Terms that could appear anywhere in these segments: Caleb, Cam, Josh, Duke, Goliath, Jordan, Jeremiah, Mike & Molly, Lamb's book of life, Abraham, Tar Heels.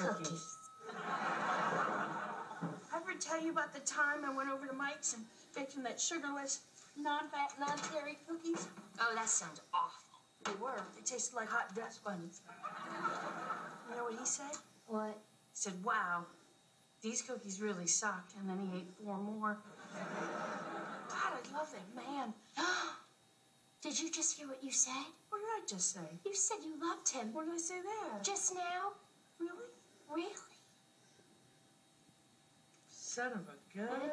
cookies. I ever tell you about the time I went over to Mike's and baked him that sugarless, non-fat, non-dairy cookies? Oh, that sounds awful. They were. They tasted like hot dust bunnies. You know what he said? What? He said, wow, these cookies really suck. And then he ate 4 more. God, I love that man. Did you just hear what you said? What did I just say? You said you loved him. What did I say there? Just now. Really? Really? Son of a gun.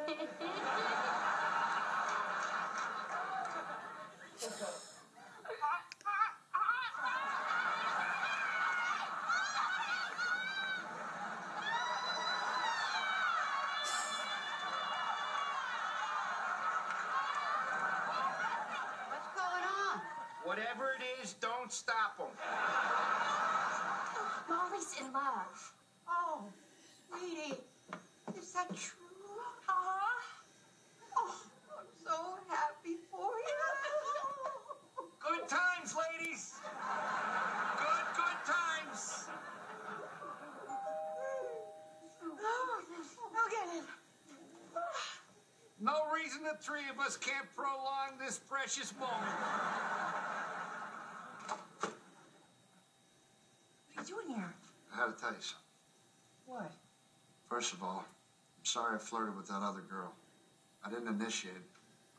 Whatever it is, don't stop them. Molly's in love. Oh, sweetie, is that true? Huh? Oh, I'm so happy for you. Good times, ladies. Good times. I'll get it. No reason the 3 of us can't prolong this precious moment. I gotta tell you something. What? First of all, I'm sorry I flirted with that other girl. I didn't initiate it,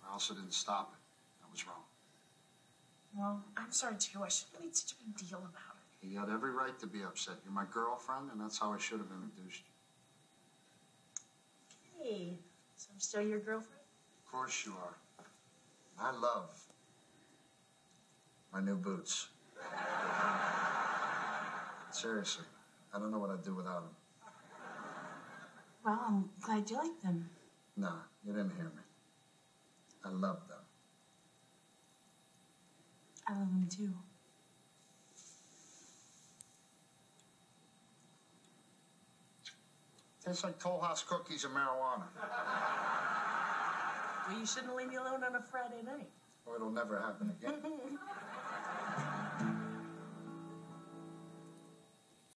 but I also didn't stop it. I was wrong. Well, I'm sorry too. I shouldn't have made such a big deal about it. You had every right to be upset. You're my girlfriend, and that's how I should have introduced you. Hey, so I'm still your girlfriend? Of course you are. I love my new boots. Seriously. I don't know what I'd do without them. Well, I'm glad you like them. No, you didn't hear me. I love them. I love them too. Tastes like Toll House cookies and marijuana. Well, you shouldn't leave me alone on a Friday night. Or it'll never happen again.